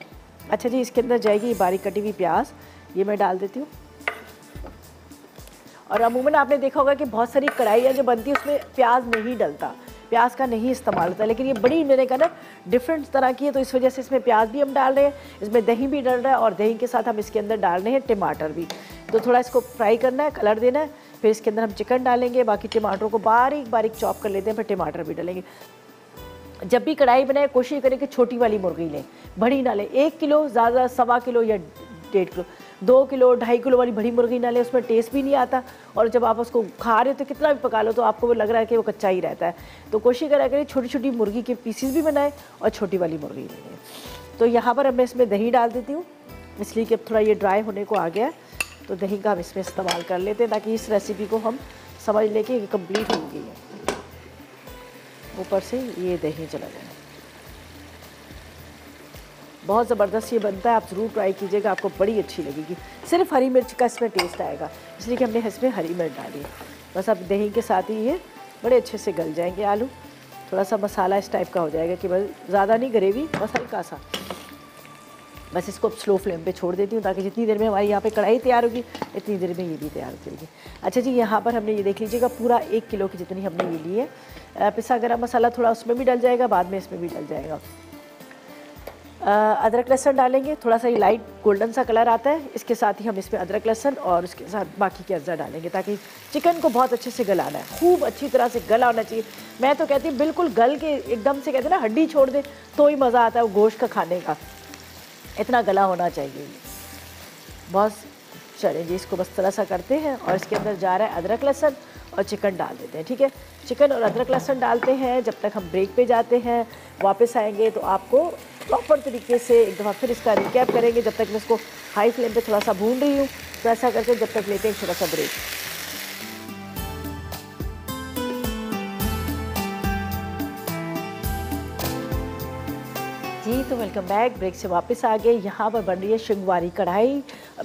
अच्छा जी, इसके अंदर जाएगी बारीक कटी हुई प्याज, ये मैं डाल देती हूँ। और अमूमन आपने देखा होगा कि बहुत सारी कढ़ाइयाँ जो बनती है उसमें प्याज नहीं डलता, प्याज का नहीं इस्तेमाल होता, लेकिन ये बड़ी मैंने कहा ना डिफरेंट तरह की है, तो इस वजह से इसमें प्याज भी हम डाल रहे हैं, इसमें दही भी डल रहा है और दही के साथ हम इसके अंदर डाल रहे हैं टमाटर भी। तो थोड़ा इसको फ्राई करना है, कलर देना है, फिर इसके अंदर हम चिकन डालेंगे, बाकी टमाटरों को बारीक बारीक चॉप कर लेते हैं, फिर टमाटर भी डालेंगे। जब भी कढ़ाई बनाए कोशिश करें कि छोटी वाली मुर्गी लें, बड़ी ना लें। 1 किलो ज़्यादा 1.25 किलो या 1.5 किलो, 2 किलो 2.5 किलो वाली बड़ी मुर्गी ना लें, उसमें टेस्ट भी नहीं आता। और जब आप उसको खा रहे हो तो कितना भी पका लो तो आपको वो लग रहा है कि वो कच्चा ही रहता है। तो कोशिश करा करें छोटी छोटी मुर्गी के पीसीस भी बनाएं और छोटी वाली मुर्गी लें। तो यहाँ पर अब मैं इसमें दही डाल देती हूँ, इसलिए कि अब थोड़ा ये ड्राई होने को आ गया है, तो दही का हम इसमें इस्तेमाल कर लेते हैं ताकि इस रेसिपी को हम समझ लें कि कम्प्लीट हो गई है। ऊपर से ये दही चला जाए, बहुत ज़बरदस्त ये बनता है, आप ज़रूर ट्राई कीजिएगा, आपको बड़ी अच्छी लगेगी। सिर्फ हरी मिर्च का इसमें टेस्ट आएगा, इसलिए कि हमने इसमें हरी मिर्च डाली है। बस अब दही के साथ ही ये बड़े अच्छे से गल जाएंगे आलू, थोड़ा सा मसाला इस टाइप का हो जाएगा कि बस ज़्यादा नहीं ग्रेवी, बस हल्का सा। बस इसको अब स्लो फ्लेम पे छोड़ देती हूँ ताकि जितनी देर में हमारी यहाँ पे कढ़ाई तैयार होगी इतनी देर में ये भी तैयार हो जाएगी। अच्छा जी, यहाँ पर हमने ये देख लीजिएगा पूरा 1 किलो की जितनी हमने ये ली है। पिसा गरम मसाला थोड़ा उसमें भी डल जाएगा, बाद में इसमें भी डल जाएगा। अदरक लहसुन डालेंगे, थोड़ा सा ये लाइट गोल्डन सा कलर आता है, इसके साथ ही हम इसमें अदरक लहसुन और उसके साथ बाकी के अज्जा डालेंगे ताकि चिकन को बहुत अच्छे से गलाना है, खूब अच्छी तरह से गला होना चाहिए। मैं तो कहती हूँ बिल्कुल गल के एकदम से, कहते हैं ना हड्डी छोड़ दे तो ही मज़ा आता है वो गोश्त का खाने का, इतना गला होना चाहिए। बहुत चले जी, इसको बस तरह सा करते हैं और इसके अंदर जा रहा है अदरक लहसुन और चिकन डाल देते हैं। ठीक है, चिकन और अदरक लहसुन डालते हैं। जब तक हम ब्रेक पे जाते हैं, वापस आएंगे तो आपको प्रॉपर तरीके से एक दफ़ा फिर इसका रिकैप करेंगे। जब तक मैं इसको हाई फ्लेम पे थोड़ा सा भून रही हूँ, तो ऐसा करके जब तक लेते हैं थोड़ा सा ब्रेक। जी तो वेलकम बैक, ब्रेक से वापस आ गए। यहाँ पर बन रही है शिंगवारी कढ़ाई।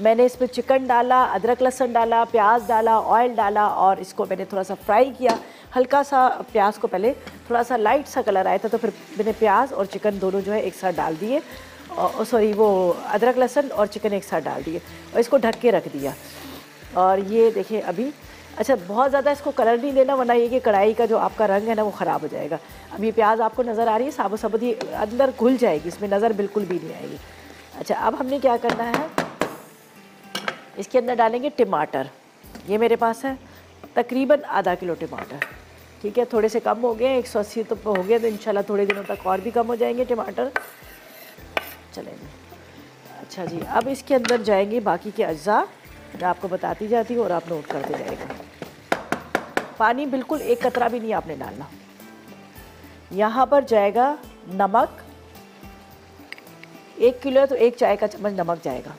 मैंने इस पर चिकन डाला, अदरक लहसुन डाला, प्याज डाला, ऑयल डाला और इसको मैंने थोड़ा सा फ्राई किया। हल्का सा प्याज को पहले थोड़ा सा लाइट सा कलर आया था, तो फिर मैंने प्याज और चिकन दोनों जो है एक साथ डाल दिए, सॉरी वो अदरक लहसुन और चिकन एक साथ डाल दिए और इसको ढक के रख दिया। और ये देखिए अभी, अच्छा बहुत ज़्यादा इसको कलर नहीं देना वरना ये कि कढ़ाई का जो आपका रंग है ना वो ख़राब हो जाएगा। अब ये प्याज आपको नज़र आ रही है, साबुत साबुत ये अंदर घुल जाएगी, इसमें नज़र बिल्कुल भी नहीं आएगी। अच्छा अब हमने क्या करना है, इसके अंदर डालेंगे टमाटर। ये मेरे पास है तकरीबन 1/2 किलो टमाटर। ठीक है, थोड़े से कम हो गए, 180 तो हो गए, तो इंशाल्लाह थोड़े दिनों तक और भी कम हो जाएंगे टमाटर। चलेंगे, अच्छा जी अब इसके अंदर जाएंगे बाकी के अज्जा, मैं आपको बताती जाती हूँ और आप नोट करते जाएगा। पानी बिल्कुल एक कतरा भी नहीं आपने डालना। यहाँ पर जाएगा नमक, 1 किलो है तो 1 चाय का चम्मच नमक जाएगा।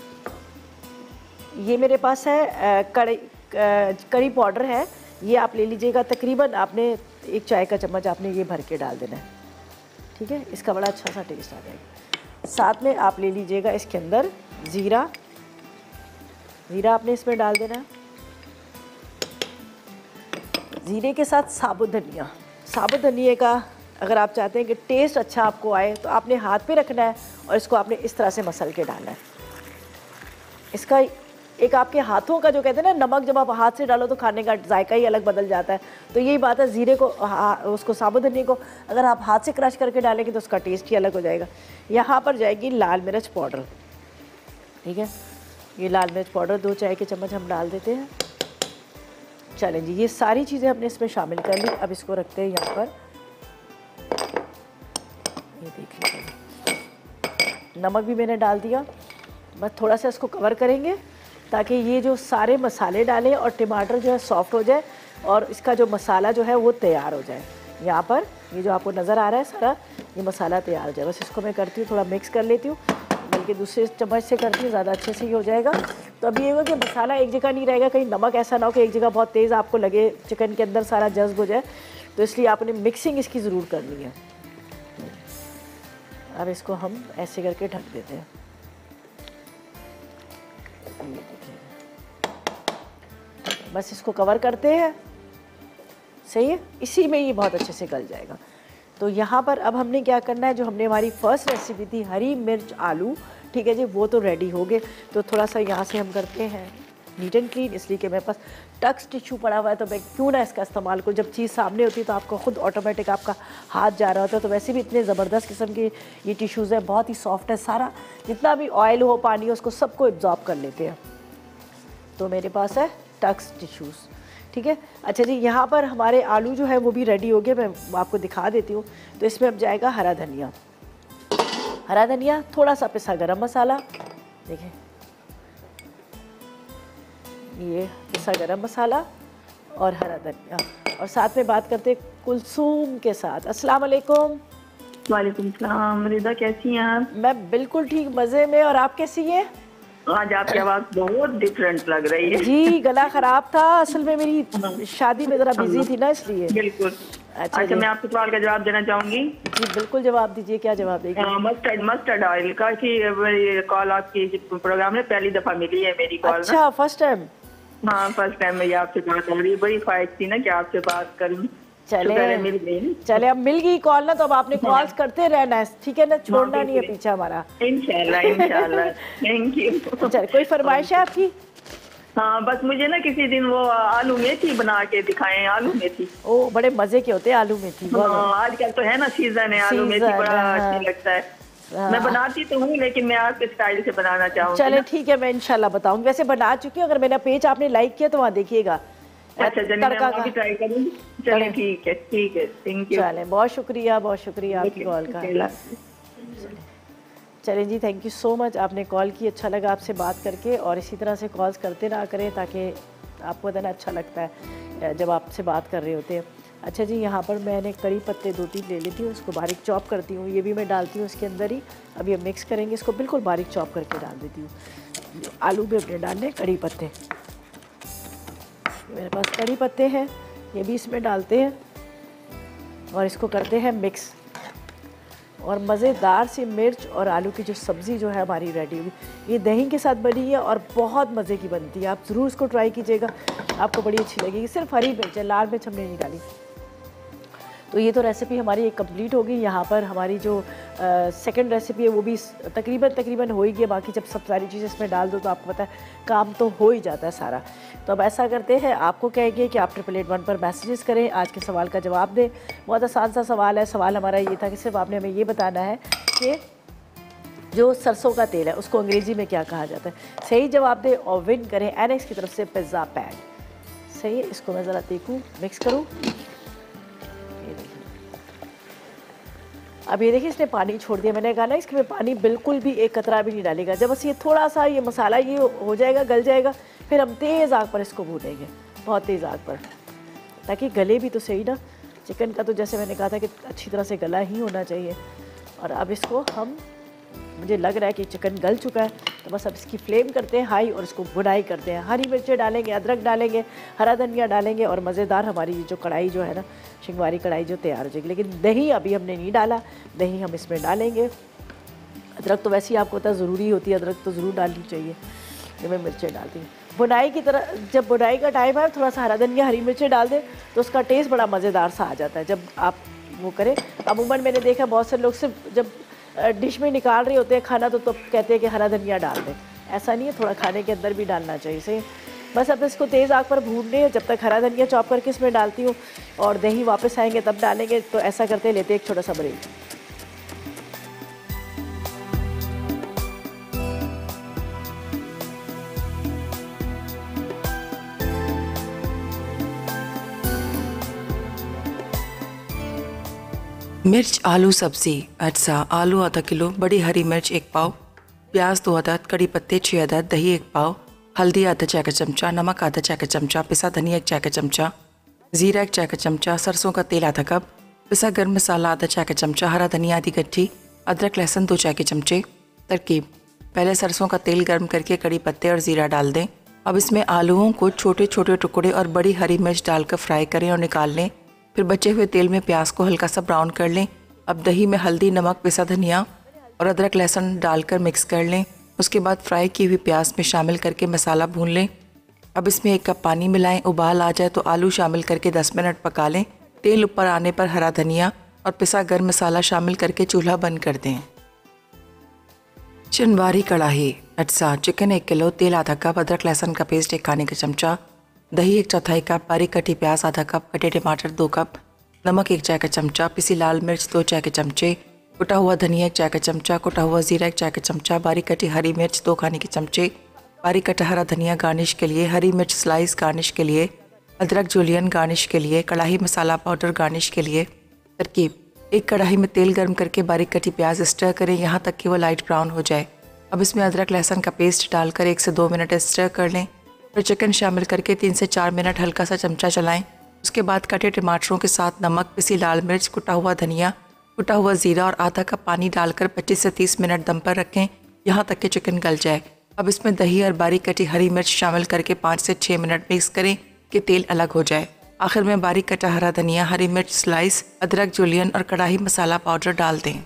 ये मेरे पास है करी पाउडर है, ये आप ले लीजिएगा, तकरीबन आपने 1 चाय का चम्मच आपने ये भर के डाल देना है। ठीक है, इसका बड़ा अच्छा सा टेस्ट आ जाएगा। साथ में आप ले लीजिएगा इसके अंदर ज़ीरा, ज़ीरा आपने इसमें डाल देना है। ज़ीरे के साथ साबुत धनिया, साबुत धनिया का अगर आप चाहते हैं कि टेस्ट अच्छा आपको आए तो आपने हाथ पे रखना है और इसको आपने इस तरह से मसल के डालना है। इसका एक आपके हाथों का जो कहते हैं ना नमक, जब आप हाथ से डालो तो खाने का जायका ही अलग बदल जाता है, तो यही बात है। ज़ीरे को उसको साबुत धनिया को अगर आप हाथ से क्रश करके डालेंगे तो उसका टेस्ट ही अलग हो जाएगा। यहाँ पर जाएगी लाल मिर्च पाउडर। ठीक है, ये लाल मिर्च पाउडर 2 चाय के चम्मच हम डाल देते हैं। चलें जी, ये सारी चीज़ें हमने इसमें शामिल कर ली। अब इसको रखते हैं यहाँ पर, ये देख लीजिए नमक भी मैंने डाल दिया। बस थोड़ा सा इसको कवर करेंगे ताकि ये जो सारे मसाले डालें और टमाटर जो है सॉफ्ट हो जाए और इसका जो मसाला जो है वो तैयार हो जाए। यहाँ पर ये जो आपको नज़र आ रहा है सारा ये मसाला तैयार हो जाए। बस इसको मैं करती हूँ, थोड़ा मिक्स कर लेती हूँ, बल्कि दूसरे चम्मच से करती हूँ, ज़्यादा अच्छे से ही हो जाएगा। तो अब ये होगा कि मसाला एक जगह नहीं रहेगा, कहीं नमक ऐसा ना हो कि एक जगह बहुत तेज़ आपको लगे, चिकन के अंदर सारा जज्ब हो जाए, तो इसलिए आपने मिक्सिंग इसकी ज़रूर करनी है। अब इसको हम ऐसे करके ढक देते हैं। बस इसको कवर करते हैं, सही है, इसी में ये बहुत अच्छे से गल जाएगा। तो यहाँ पर अब हमने क्या करना है, जो हमने हमारी फर्स्ट रेसिपी थी हरी मिर्च आलू, ठीक है जी, वो तो रेडी हो गए। तो थोड़ा सा यहाँ से हम करते हैं नीट एंड क्लीन, इसलिए कि मेरे पास टक्स टिश्यू पड़ा हुआ है, तो मैं क्यों ना इसका इस्तेमाल करूँ। जब चीज़ सामने होती है तो आपका खुद ऑटोमेटिक आपका हाथ जा रहा होता है। तो वैसे भी इतने ज़बरदस्त किस्म के ये टिश्यूज़ हैं, बहुत ही सॉफ्ट है, सारा जितना भी ऑयल हो पानी हो उसको सबको एब्जॉर्ब कर लेते हैं। तो मेरे पास है टक्स टिश्यूज़, ठीक है। अच्छा जी, यहाँ पर हमारे आलू जो है वो भी रेडी हो गए, मैं आपको दिखा देती हूँ। तो इसमें अब जाएगा हरा धनिया, हरा धनिया, थोड़ा सा पिसा गरम मसाला, देखें ये पिसा गरम मसाला और हरा धनिया। और साथ में बात करते हैं कुलसूम के साथ। अस्सलाम वालेकुम। वालेकुम सलाम। रिदा कैसी हैं आप? मैं बिल्कुल ठीक, मज़े में। और आप कैसी हैं? आज आपकी आवाज़ बहुत डिफरेंट लग रही है जी। गला ख़राब था असल में, मेरी शादी में ज़रा बिजी थी ना, इसलिए। बिल्कुल। अच्छा, मैं आपके सवाल का जवाब देना चाहूँगी। जी बिल्कुल, जवाब दीजिए। क्या जवाब देंगे? मस्टर्ड ऑयल का कि कॉल आपकी प्रोग्राम में पहली दफ़ा मिली है मेरी कॉल। अच्छा, फर्स्ट टाइम? हाँ, फर्स्ट टाइम मेरी आपसे बात हो रही है। बड़ी ख्वाहिश थी ना कि आपसे बात करूँ। चले मिल गई, चले अब मिल गई कॉल ना, तो अब आपने कॉल्स करते रहना है, ठीक है ना, छोड़ना नहीं है पीछा हमारा, इंशाल्लाह इंशाल्लाह। Thank you. चल, कोई फरमाइश है आपकी? हाँ, बस मुझे ना किसी दिन वो आलू मेथी बना के दिखाएं। आलू मेथी ओ बड़े मजे के होते हैं आलू मेथी। आजकल तो है ना सीजन है आलू मेथी, बड़ा अच्छा लगता है। मैं बनाती तो हूँ लेकिन मैं आपके स्टाइल से बनाना चाहूँगी। चले ठीक है, मैं इंशाल्लाह बताऊंगी। वैसे बना चुकी हूँ, अगर मेरा पेज आपने लाइक किया तो वहाँ देखिएगा। अच्छा चलिए, ट्राई करूँगी। चलिए ठीक है, ठीक है, थैंक यू। चलें, बहुत शुक्रिया, बहुत शुक्रिया आपकी कॉल का। चलें जी, थैंक यू सो मच, आपने कॉल की, अच्छा लगा आपसे बात करके। और इसी तरह से कॉल्स करते रहा करें, ताकि आपको पता ना अच्छा लगता है जब आपसे बात कर रहे होते हैं। अच्छा जी, यहाँ पर मैंने करी पत्ते 2-3 ले लेती हूँ, इसको बारीक चॉप करती हूँ। ये भी मैं डालती हूँ इसके अंदर ही, अभी हम मिक्स करेंगे इसको, बिल्कुल बारीक चॉप करके डाल देती हूँ। आलू भी अपने डालने, करी पत्ते मेरे पास कड़ी पत्ते हैं, ये भी इसमें डालते हैं और इसको करते हैं मिक्स। और मज़ेदार सी मिर्च और आलू की जो सब्ज़ी जो है हमारी रेडी हुई। ये दही के साथ बनी है और बहुत मज़े की बनती है, आप ज़रूर इसको ट्राई कीजिएगा, आपको बड़ी अच्छी लगेगी। सिर्फ हरी मिर्च है, लाल मिर्च हमने नहीं डाली। तो ये तो रेसिपी हमारी एक कम्प्लीट होगी। यहाँ पर हमारी जो सेकंड रेसिपी है वो भी तकरीबन हो ही गई। बाकी जब सब सारी चीज़ें इसमें डाल दो तो आपको पता है काम तो हो ही जाता है सारा। तो अब ऐसा करते हैं, आपको कहेंगे कि आप 8881 पर मैसेजेस करें, आज के सवाल का जवाब दें। बहुत आसान सा सवाल है। सवाल हमारा ये था कि सिर्फ आपने हमें ये बताना है कि जो सरसों का तेल है उसको अंग्रेज़ी में क्या कहा जाता है। सही जवाब दें और विन करें एनएक्स की तरफ से पिज़्ज़ा पैन। सही है, इसको मैं ज़रा देखूँ, मिक्स करूँ। अब ये देखिए, इसने पानी छोड़ दिया। मैंने कहा ना इसके में पानी बिल्कुल भी एक कतरा भी नहीं डालेगा। जब बस ये थोड़ा सा ये मसाला ये हो जाएगा, गल जाएगा, फिर हम तेज़ आग पर इसको भूनेंगे, बहुत तेज़ आग पर, ताकि गले भी तो सही ना। चिकन का तो जैसे मैंने कहा था कि अच्छी तरह से गला ही होना चाहिए। और अब इसको हम, मुझे लग रहा है कि चिकन गल चुका है, तो बस अब इसकी फ्लेम करते हैं हाई और इसको भुनाई करते हैं। हरी मिर्चें डालेंगे, अदरक डालेंगे, हरा धनिया डालेंगे और मज़ेदार हमारी जो कढ़ाई जो है ना, शिंगवारी कढ़ाई जो तैयार हो जाएगी। लेकिन दही अभी हमने नहीं डाला, दही हम इसमें डालेंगे। अदरक तो वैसे ही आपको पता ज़रूरी होती है, अदरक तो ज़रूर डालनी चाहिए। जब मैं मिर्चें डालती हूँ बुनाई की तरह, जब बुनाई का टाइम है थोड़ा सा हरा धनिया हरी मिर्चें डाल दें तो उसका टेस्ट बड़ा मज़ेदार सा आ जाता है। जब आप वो करें, अमूमन मैंने देखा बहुत से लोग सिर्फ जब डिश में निकाल रहे होते हैं खाना तो कहते हैं कि हरा धनिया डाल दें। ऐसा नहीं है, थोड़ा खाने के अंदर भी डालना चाहिए। सही, बस अब इसको तेज़ आग पर भूनने हैं जब तक हरा धनिया चॉप करके इसमें डालती हूँ और दही वापस आएंगे तब डालेंगे। तो ऐसा करते लेते एक छोटा सा ब्रेक। मिर्च आलू सब्ज़ी। अज्जा: आलू ½ किलो, बड़ी हरी मिर्च 1 पाव, प्याज 2 अदद, कड़ी पत्ते 6 अदद, दही 1 पाव, हल्दी ½ चाय का चमचा, नमक ½ चाय का चमचा, पिसा धनिया 1 चाय का चमचा, ज़ीरा 1 चाय का चमचा, सरसों का तेल ½ कप, पिसा गर्म मसाला ½ चाय का चमचा, हरा धनिया आधी गट्ठी, अदरक लहसुन 2 चाय के चमचे। तरकीब: पहले सरसों का तेल गर्म करके कड़ी पत्ते और ज़ीरा डाल दें। अब इसमें आलूओं को छोटे छोटे टुकड़े और बड़ी हरी मिर्च डालकर फ्राई करें और निकाल लें। फिर बचे हुए तेल में प्याज को हल्का सा ब्राउन कर लें। अब दही में हल्दी, नमक, पिसा धनिया और अदरक लहसुन डालकर मिक्स कर लें। उसके बाद फ्राई की हुई प्याज में शामिल करके मसाला भून लें। अब इसमें 1 कप पानी मिलाएं। उबाल आ जाए तो आलू शामिल करके 10 मिनट पका लें। तेल ऊपर आने पर हरा धनिया और पिसा गर्म मसाला शामिल करके चूल्हा बंद कर दें। शिनवारी कढ़ाई: अच्छा चिकन 1 किलो, तेल ½ कप, अदरक लहसुन का पेस्ट 1 खाने का चमचा, दही 1/4 कप, बारीक कटी प्याज ½ कप, कटे टमाटर 2 कप, नमक 1 चाय का चमचा, पिसी लाल मिर्च 2 चाय के चमचे, कुटा हुआ धनिया 1 चाय का चमचा, कुटा हुआ जीरा 1 चाय का चमचा, बारीक कटी हरी मिर्च 2 खाने के चमचे, बारीक कटा हरा धनिया गार्निश के लिए, हरी मिर्च स्लाइस गार्निश के लिए, अदरक जूलियन गार्निश के लिए, कढ़ाई मसाला पाउडर गार्निश के लिए। तरकीब: 1 कढ़ाई में तेल गर्म करके बारीक कटी प्याज स्टर करें यहाँ तक कि वह लाइट ब्राउन हो जाए। अब इसमें अदरक लहसुन का पेस्ट डालकर 1 से 2 मिनट स्टर कर लें। फिर चिकन शामिल करके 3 से 4 मिनट हल्का सा चमचा चलाएं। उसके बाद कटे टमाटरों के साथ नमक, पिसी लाल मिर्च, कुटा हुआ धनिया, कुटा हुआ जीरा और ½ कप पानी डालकर 25 से 30 मिनट दम पर रखें यहाँ तक कि चिकन गल जाए। अब इसमें दही और बारीक कटी हरी मिर्च शामिल करके 5 से 6 मिनट मिक्स करें कि तेल अलग हो जाए। आखिर में बारीक कटा हरा धनिया, हरी मिर्च स्लाइस, अदरक जूलियन और कढ़ाई मसाला पाउडर डाल दें।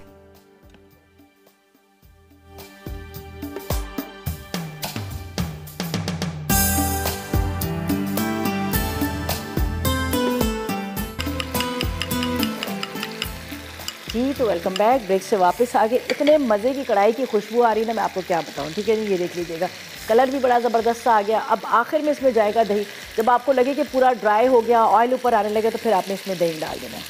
जी तो वेलकम बैक। ब्रेक से वापस आ गए। इतने मज़े की कढ़ाई की खुशबू आ रही है ना, मैं आपको क्या बताऊँ। ठीक है जी, ये देख लीजिएगा, कलर भी बड़ा ज़बरदस्त सा आ गया। अब आखिर में इसमें जाएगा दही। जब आपको लगे कि पूरा ड्राई हो गया, ऑयल ऊपर आने लगे, तो फिर आपने इसमें दही डाल देना है।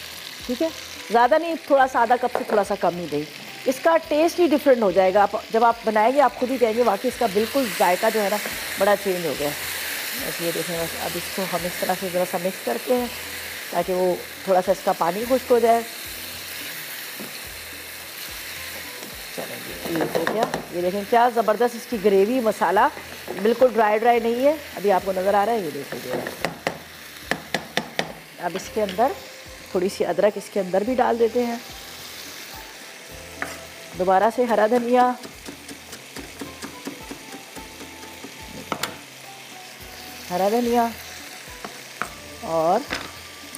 ठीक है, ज़्यादा नहीं, थोड़ा सा ½ कप से थोड़ा सा कम ही दही। इसका टेस्ट ही डिफरेंट हो जाएगा। आप जब आप बनाएंगे आप खुद ही कहेंगे वाकई इसका बिल्कुल जायका जो है ना बड़ा चेंज हो गया। बस ये देखें, बस अब इसको हम इस तरह से ज़रा सा मिक्स करते हैं ताकि वो थोड़ा सा इसका पानी खुश्क हो जाए। चलेंगे, ये हो गया। ये देखें क्या ज़बरदस्त इसकी ग्रेवी, मसाला बिल्कुल ड्राई नहीं है, अभी आपको नज़र आ रहा है। ये देख लीजिएगा, अब इसके अंदर थोड़ी सी अदरक इसके अंदर भी डाल देते हैं, दोबारा से हरा धनिया, हरा धनिया, और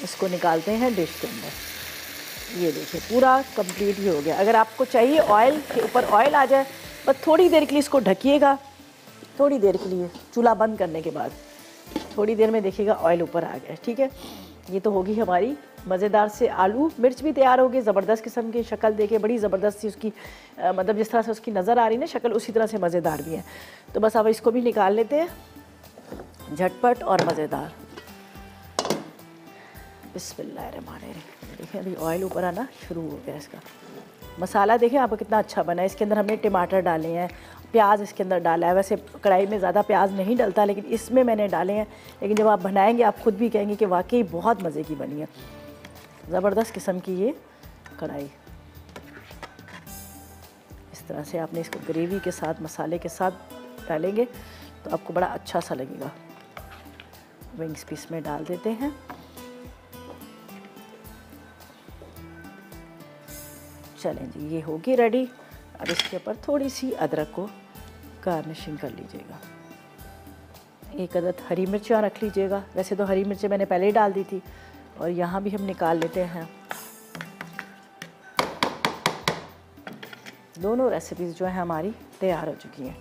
इसको निकालते हैं डिश के अंदर। ये देखिए पूरा कंप्लीट ही हो गया। अगर आपको चाहिए ऑयल के ऊपर ऑयल आ जाए, बस थोड़ी देर के लिए इसको ढकिएगा, थोड़ी देर के लिए चूल्हा बंद करने के बाद थोड़ी देर में देखिएगा ऑयल ऊपर आ गया। ठीक है, ये तो होगी हमारी मज़ेदार से आलू मिर्च भी तैयार होगी। ज़बरदस्त किस्म की शक्ल देखिए, बड़ी ज़बरदस्त सी उसकी मतलब जिस तरह से उसकी नज़र आ रही है ना शक्ल, उसी तरह से मज़ेदार भी है। तो बस अब इसको भी निकाल लेते हैं, झटपट और मज़ेदार। बिस्मिल्लाहिर्रहमानिर्रहीम। देखिए अभी ऑयल ऊपर आना शुरू हो गया। इसका मसाला देखिए आपको कितना अच्छा बना है। इसके अंदर हमने टमाटर डाले हैं, प्याज इसके अंदर डाला है। वैसे कढ़ाई में ज़्यादा प्याज नहीं डलता, लेकिन इसमें मैंने डाले हैं। लेकिन जब आप बनाएंगे आप खुद भी कहेंगे कि वाकई बहुत मज़े की बनी है। ज़बरदस्त किस्म की ये कढ़ाई। इस तरह से आपने इसको ग्रेवी के साथ, मसाले के साथ डालेंगे तो आपको बड़ा अच्छा सा लगेगा। विंग्स पीस में डाल देते हैं। चलें जी, ये होगी रेडी। अब इसके ऊपर थोड़ी सी अदरक को गार्निशिंग कर लीजिएगा। 1 अदद हरी मिर्च यहाँ रख लीजिएगा। वैसे तो हरी मिर्चें मैंने पहले ही डाल दी थी, और यहाँ भी हम निकाल लेते हैं। दोनों रेसिपीज़ जो है हमारी तैयार हो चुकी हैं।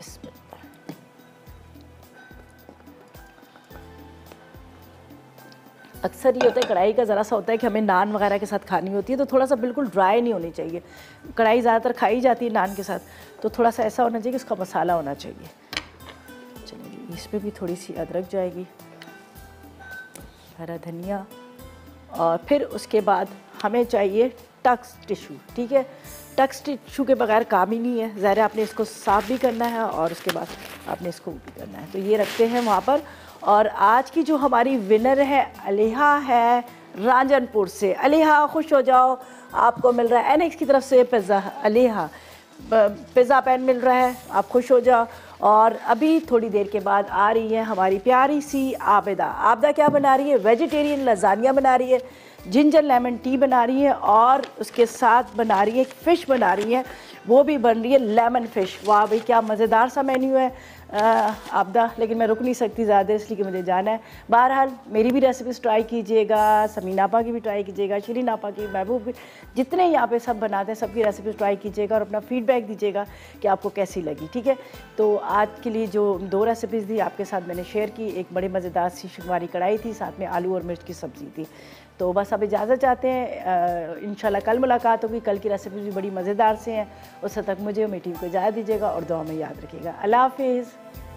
इसमें अक्सर ये होता है, कढ़ाई का ज़रा सा होता है कि हमें नान वगैरह के साथ खानी होती है, तो थोड़ा सा बिल्कुल ड्राई नहीं होनी चाहिए। कढ़ाई ज़्यादातर खाई जाती है नान के साथ, तो थोड़ा सा ऐसा होना चाहिए कि उसका मसाला होना चाहिए। चलिए, इसमें भी थोड़ी सी अदरक जाएगी, हरा धनिया, और फिर उसके बाद हमें चाहिए टक्स टिशू। ठीक है, टक्स टिशू के बगैर काम ही नहीं है। ज़ाहिर है आपने इसको साफ़ भी करना है और उसके बाद आपने इसको भी करना है। तो ये रखते हैं वहाँ पर। और आज की जो हमारी विनर है अलेहा है राजनपुर से। अलेहा खुश हो जाओ, आपको मिल रहा है एनएक्स की तरफ से पिज़्ज़ा। अलेहा पिज़्ज़ा पैन मिल रहा है, आप खुश हो जाओ। और अभी थोड़ी देर के बाद आ रही है हमारी प्यारी सी आबिदा। आबिदा क्या बना रही है? वेजिटेरियन लज़ानिया बना रही है, जिंजर लेमन टी बना रही है, और उसके साथ बना रही है फ़िश बना रही है, वो भी बन रही है लेमन फ़िश। वाह भाई, क्या मज़ेदार सा मेन्यू है आबिदा। लेकिन मैं रुक नहीं सकती ज़्यादा देर, इसलिए कि मुझे जाना है। बहरहाल मेरी भी रेसिपीज़ ट्राई कीजिएगा, समीना आपा की भी ट्राई कीजिएगा, शिरीन आपा की, महबूब भी, जितने यहाँ पे सब बनाते हैं सबकी रेसिपीज़ ट्राई कीजिएगा और अपना फ़ीडबैक दीजिएगा कि आपको कैसी लगी। ठीक है, तो आज के लिए जो 2 रेसिपीज़ दी आपके साथ मैंने शेयर की, एक बड़ी मज़ेदार सी शुमारी कढ़ाई थी, साथ में आलू और मिर्च की सब्ज़ी थी। तो बस आप इजाज़त चाहते हैं, इंशाल्लाह कल मुलाकात होगी। कल की रेसिपीज भी बड़ी मज़ेदार से हैं। उस तक मुझे और मेरी टीम को इजाज़त दीजिएगा और दुआ में याद रखिएगा। अल्लाह हाफिज़।